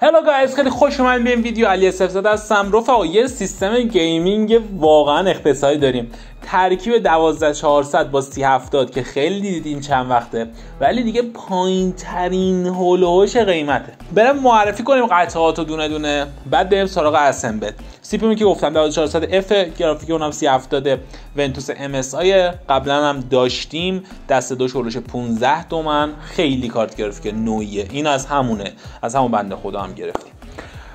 هلو گایز، خیلی خوش اومدین به این ویدیو. علی اسفزاد هستم. رفقا یه سیستم گیمینگ واقعا اقتصادی داریم، ترکیب 12400 با 3070 که خیلی دیدید این چند وقته، ولی دیگه پایین ترین هولوش قیمته. بریم معرفی کنیم قطعاتو دونه دونه، بعد بریم سراغ اسمبل. سی پی که گفتم 12400f، گرافیک اونم 3070 ونتوس MSI، قبلا هم داشتیم، دست دو هولوش 15 تومن، خیلی کارت گرافیک نوعیه، این از همون بنده خدا هم گرفتیم.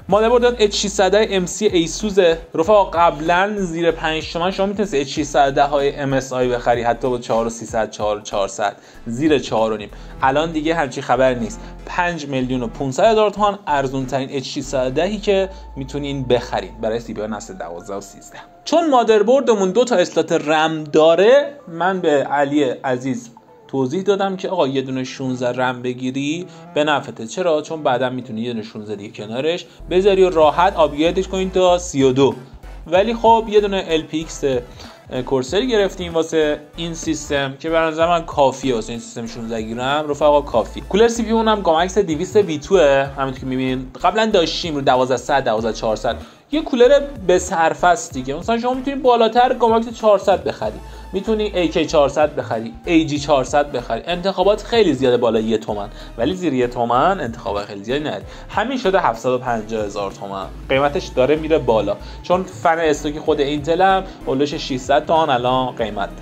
مادربرد H610 MC Asus رفقا، قبلا زیر 5 تومن شما میتونید H610 های MSI بخری، حتی با 4300 4400 زیر 4.5. الان دیگه همچی خبر نیست. 5,500,000 تومان ارزون ترین H610 که میتونین بخرید برای سی پی یو نسل 12 و 13. چون مادربردمون دو تا اسلات رم داره، من به علی عزیز توضیح دادم که آقا یه دونه 16 رم بگیری به نفعته. چرا؟ چون بعدا میتونی یه دونه 16 دیگه کنارش بذاری و راحت آپگریدش کنید تا 32. ولی خب یه دونه LPX کورسر گرفتیم واسه این سیستم که به نظر من کافیه. واسه این سیستم 16 گیرم رفقا کافی. کولر سی پی یو اونم گامکس 200 V2، همونطور که میبینید قبلا داشتیم رو 1200 12400. یه کولر به صرفه است دیگه، مثلا شما میتونید بالاتر گامکس 400 بخرید، میتونی AK 400 بخری، AG 400 بخری، انتخابات خیلی زیاده بالای 1 تومن، ولی زیر 1 تومن انتخابات خیلی زیادی نداری. همین شده 750,000 تومن. قیمتش داره میره بالا، چون فن استوکی خود اینتل هم اولش 600 تومن الان قیمت ده.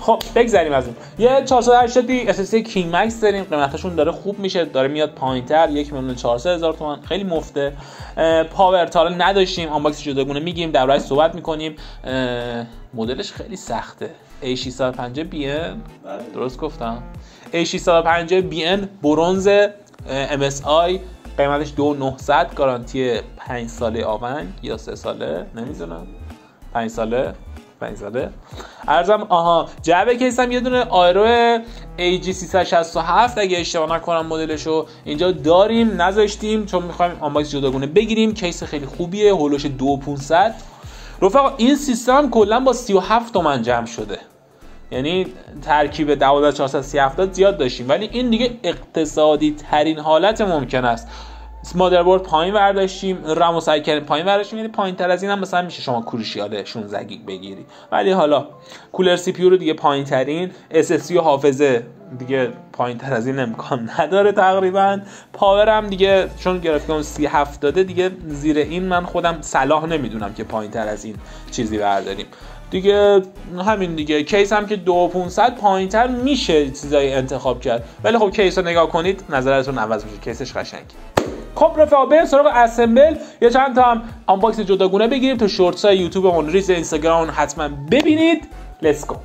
خب بگذریم از اون. یه 480 دی SSD کینگمکس داریم، قیمتشون داره خوب میشه، داره میاد پایینتر، 1,400,000 تومان، خیلی مفته. پاور تالا نداشتیم، آنباکس جداگونه میگیم، در برای صحبت میکنیم. مدلش خیلی سخته، A650BN، درست گفتم؟ A650BN برنز MSI، قیمتش 2,900، گارانتی 5 ساله آونگ یا 3 ساله نمیدونم، 5 ساله ارزم. آها، جعبه کیسم یه دونه آیرو AG367 اگه اشتباه نکنم مدلشو اینجا داریم، نذاشتیم چون میخوایم آنباکس جداگونه بگیریم. کیس خیلی خوبیه، هولوش 2500. رفقا این سیستم کلا با 37 تومن جمع شده، یعنی ترکیب 12400 زیاد داشتیم، ولی این دیگه اقتصادی ترین حالت ممکن است. مادربرد پایین برداشتیم، رم و سعی کردیم پایین برداشتیم، یعنی پایین تر از این هم مثلا میشه شما کروشیال 16 گیگ بگیری، ولی حالا کولر سی پی یو رو دیگه پایین ترین، SSD و حافظه دیگه پایین تر از این امکان نداره تقریبا. پاور هم دیگه چون گرافیک اون 37 داده دیگه زیر این من خودم صلاح نمیدونم که پایین تر از این چیزی برداریم دیگه، همین دیگه. کیس هم که 2500 پایین تر میشه چیزای انتخاب کرد، ولی خب کیس رو نگاه کنید نظرتون عوض میشه، کیسش قشنگه. خب رفقا بریم سراغ اسمبل، یه چند تا هم آنباکس جداگونه بگیریم تا شورتس های یوتیوب اون، ریز اینستاگرام حتما ببینید. لتس گو.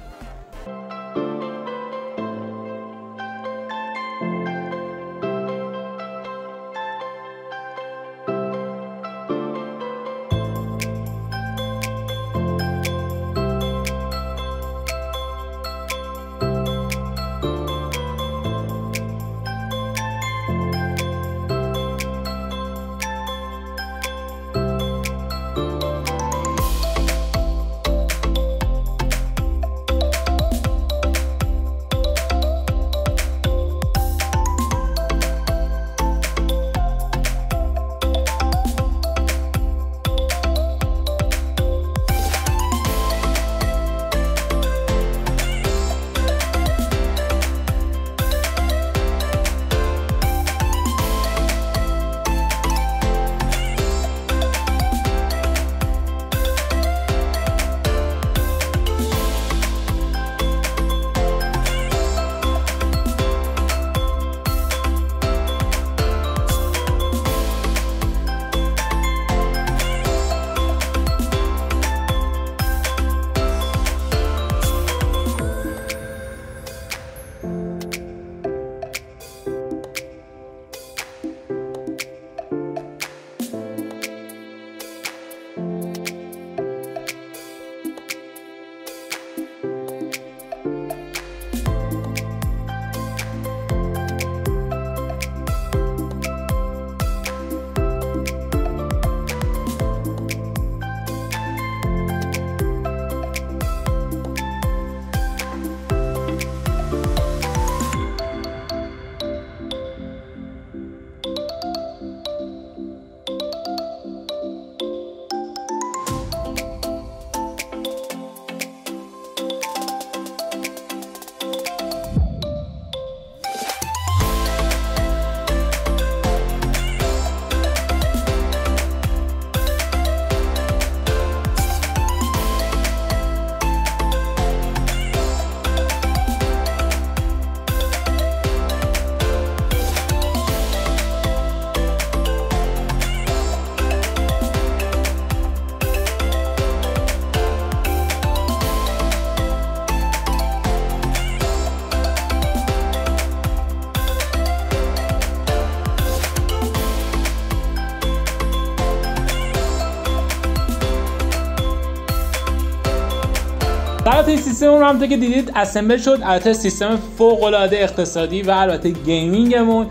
البته این سیستم رو همونطور که دیدید اسمبل شد. البته سیستم فوق العاده اقتصادی و البته گیمینگمون.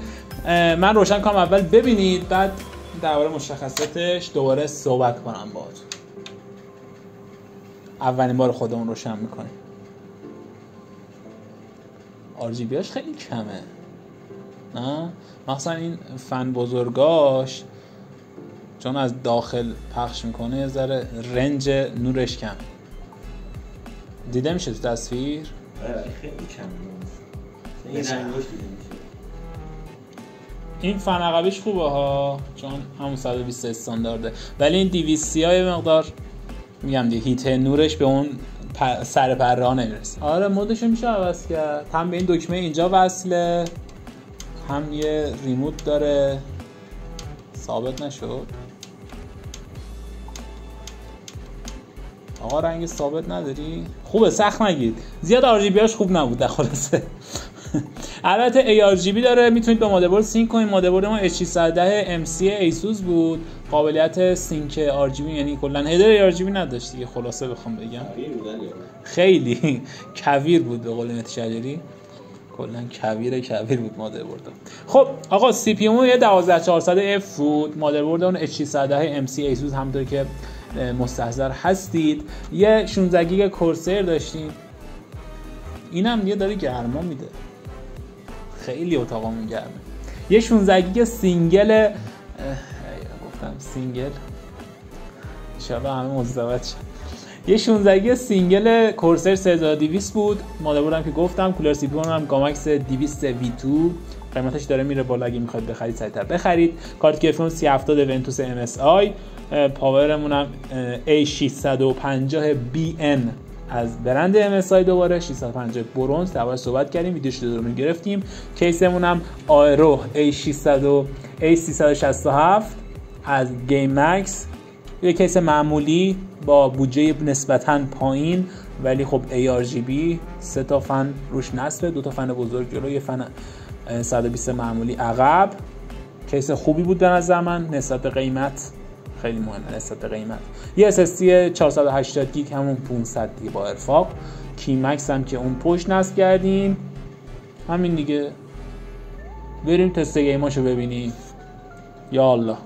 من روشن کنم اول ببینید، بعد درباره مشخصاتش دوباره صحبت کنم باهاتون. اولین بار خودمون روشن میکنیم. RGB هاش خیلی کمه، نه مخصوصا این فن بزرگاش چون از داخل پخش میکنه یه ذره رنج نورش کم دیده میشه تو تصویر. خیلی کم این رنگاش دیده میشه. این فن عقبیش خوبه ها چون همون 120 استاندارده، ولی این 230 های مقدار میگم دیگه هیت نورش به اون سر پره‌ها نمیرسه. آره مودش میشه عوض کرد، هم به این دکمه اینجا وصله هم یه ریموت داره. ثابت نشد آقا، رنگ ثابت نداری؟ خوبه، سخت نگید. زیاد RGB هاش خوب نبود در خلاصه. البته ARGB داره، میتونید به مادربرد سینک کنید. مادربرد ما H610 m-a Asus بود، قابلیت سینک RGB یعنی کلا هدر RGB نداشت دیگه. خلاصه بخوام بگم خیلی کویر بود به قول مهدی شجری، کلا کویر بود مادربرد. خب آقا سی پی یو یه 12400F بود، مادربرد اون H610 m-a Asus همونطور که مستحضر هستید. یه 16 گیگ کورسر داشتیم، اینم دیگه داره گرما میده، خیلی اتاقمون گرمه. یه 16 گیگ سینگل، گفتم سینگل شبه همه مزدوت شد. یه 16 گیگ سینگل کورسر 3200 بود، مادربردم که گفتم. کولر سی پی یو هم گامکس 200 V2، قیمتش داره میره بالا، اگه میخواید بخرید سریعتر بخرید. کارت گرافیک 3070 ونتوس MSI، پاورمون هم A650BN از برند MSI، دوباره 650 برنز دوباره صحبت کردیم، ویدیوش رو گرفتیم. کیسمون هم آیرو A667 از Gamemax، یه کیس معمولی با بودجه نسبتاً پایین ولی خب ARGB، سه تا فن روش نصبه، دو تا فن بزرگ جلو، یه فن 120 معمولی عقب. کیس خوبی بود به نظر من، نسبت به قیمت خیلی مهمه، نسبت قیمت. یه SSD 480 گیگ همون 500 دیگه با ارفاق. کینمکس هم که اون پشت نصب کردیم. همین دیگه، بریم تست گیماشو ببینیم. یا الله.